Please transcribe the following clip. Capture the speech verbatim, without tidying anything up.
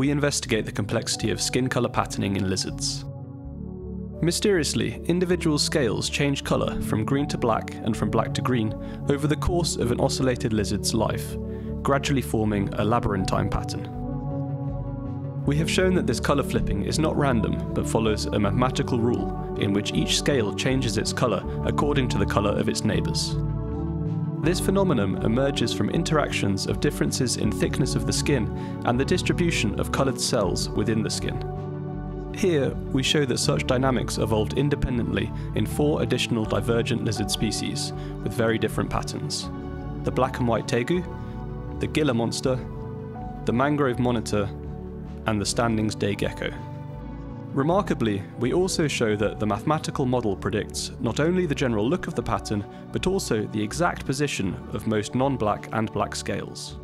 we investigate the complexity of skin color patterning in lizards. Mysteriously, individual scales change colour from green to black and from black to green over the course of an ocellated lizard's life, gradually forming a labyrinthine pattern. We have shown that this colour flipping is not random but follows a mathematical rule in which each scale changes its colour according to the colour of its neighbours. This phenomenon emerges from interactions of differences in thickness of the skin and the distribution of coloured cells within the skin. Here, we show that such dynamics evolved independently in four additional divergent lizard species, with very different patterns. The black and white tegu, the gila monster, the mangrove monitor, and the standing's day gecko. Remarkably, we also show that the mathematical model predicts not only the general look of the pattern, but also the exact position of most non-black and black scales.